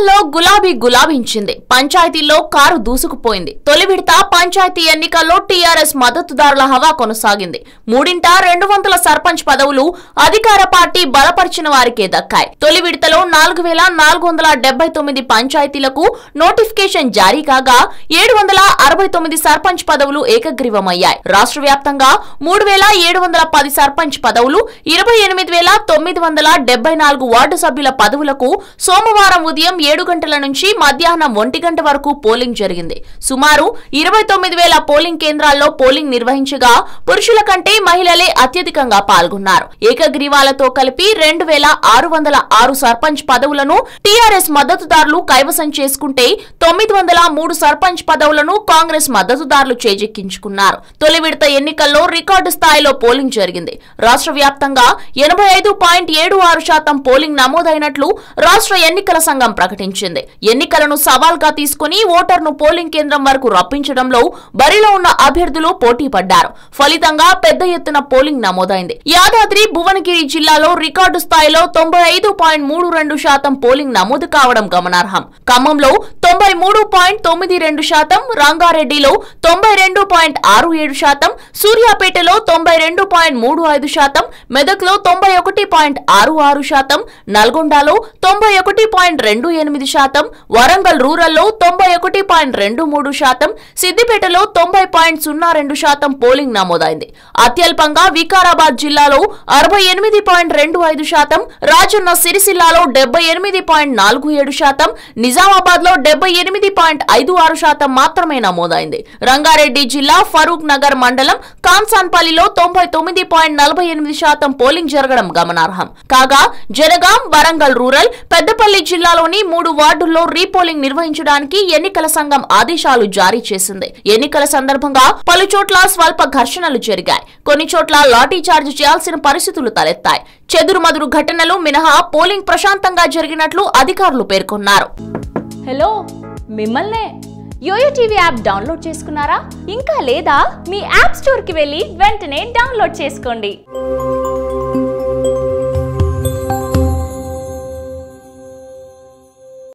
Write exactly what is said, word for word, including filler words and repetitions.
రాష్ట్రంలో గులాబీ గులాబించింది. పంచాయతీలో కారు దూసుకుపోయింది. తొలి విడత పంచాయతీ ఎన్నికల్లో టీఆర్ఎస్ మద్దతుదారుల హవా కొనసాగింది. మూడింట రెండు వందల సర్పంచ్ పదవులు అధికార పార్టీ బలపరిచిన వారికే దక్కాయి. తొలి విడతలో నాలుగు వేల నాలుగు వందల డెబ్బై తొమ్మిది పంచాయతీలకు నోటిఫికేషన్ జారీ కాగా ఏడు వందల అరవై తొమ్మిది సర్పంచ్ పదవులు ఏకగ్రీవమయ్యాయి. రాష్ట్ర వ్యాప్తంగా మూడు వేల ఏడు వందల పది సర్పంచ్ పదవులు, ఇరవై ఎనిమిది వేల తొమ్మిది వందల డెబ్బై నాలుగు వార్డు సభ్యుల పదవులకు సోమవారం ఉదయం ఏడు గంటల నుంచి మధ్యాహ్నం ఒంటి గంట వరకు పోలింగ్ జరిగింది. సుమారు ఇరవై తొమ్మిది వేల పోలింగ్ కేంద్రాల్లో పోలింగ్ నిర్వహించగా పురుషుల కంటే మహిళలే అత్యధికంగా పాల్గొన్నారు. ఏకగ్రీవాలతో కలిపి రెండు వేల ఆరు వందల ఆరు సర్పంచ్ పదవులను టీఆర్ఎస్ మద్దతుదారులు కైవసం చేసుకుంటే తొమ్మిది వందల మూడు సర్పంచ్ పదవులను కాంగ్రెస్ మద్దతుదారులు చేజిక్కించుకున్నారు. తొలి విడత ఎన్నికల్లో రికార్డు స్థాయిలో పోలింగ్ జరిగింది. రాష్ట్ర వ్యాప్తంగా ఎనభై ఐదు పాయింట్ ఏడు ఆరు శాతం పోలింగ్ నమోదైనట్లు రాష్ట్ర ఎన్నికల సంఘం ప్రకటించింది. ఎన్నికలను సవాల్గా తీసుకుని ఓటర్ను పోలింగ్ కేంద్రం వరకు రప్పించడంలో బరిలో ఉన్న అభ్యర్థులు పోటీ పడ్డారు. ఫలితంగా పెద్ద ఎత్తున పోలింగ్ నమోదైంది. యాదాద్రి భువనగిరి జిల్లాలో రికార్డు స్థాయిలో తొంభై ఐదు పాయింట్ మూడు రెండు శాతం పోలింగ్ నమోదు కావడం గమనార్హం. ఖమ్మంలో తొంభై మూడు పాయింట్ తొమ్మిది రెండు శాతం, రంగారెడ్డిలో తొంభై రెండు పాయింట్ ఆరు ఏడు శాతం, సూర్యాపేటలో తొంభై రెండు పాయింట్ మూడు ఐదు శాతం, మెదక్లో తొంభై ఒకటి పాయింట్ ఆరు ఆరు శాతం, నల్గొండలో తొంభై ఒకటి పాయింట్ రెండు ఎనిమిది శాతం, వరంగల్ రూరల్లో తొంభై ఒకటి పాయింట్ రెండు మూడు శాతం, సిద్దిపేటలో తొంభై పాయింట్ సున్నా రెండు శాతం పోలింగ్ నమోదైంది. అత్యల్పంగా వికారాబాద్ జిల్లాలో అరవై ఎనిమిది పాయింట్ రెండు ఐదు శాతం, రాజన్న సిరిసిల్లాలో డెబ్బై ఎనిమిది పాయింట్ నాలుగు ఏడు శాతం, నిజామాబాద్ లో డెబ్బై ఎనిమిది పాయింట్ ఐదు ఆరు శాతం మాత్రమే నమోదైంది. రంగారెడ్డి జిల్లా ఫరూక్ నగర్ మండలం కాంసాన్పల్లిలో తొంభై తొమ్మిది పాయింట్ నలభై ఎనిమిది శాతం పోలింగ్ జరగడం గమనార్హం. కాగా జనగాం, వరంగల్ రూరల్, పెద్దపల్లి జిల్లాలోని మూడు వార్డుల్లో రీపోలింగ్ నిర్వహించడానికి ఎన్నికల సంఘం ఆదేశాలు జారీ చేసింది. ఎన్నికల సందర్భంగా పలు చోట్ల స్వల్ప ఘర్షణలు జరిగాయి. కొన్ని చోట్ల లాఠీ చార్జ్ చేయాల్సిన పరిస్థితులు తలెత్తాయి. చెదురుమదురు ఘటనలు మినహా పోలింగ్ ప్రశాంతంగా జరిగినట్లు అధికారులు పేర్కొన్నారు. హలో, మిమ్మల్నే యోయో టీవీ యాప్ డౌన్లోడ్ చేసుకున్నారా? ఇంకా లేదా? మీ యాప్ స్టోర్ కి వెళ్లి వెంటనే డౌన్లోడ్ చేసుకోండి.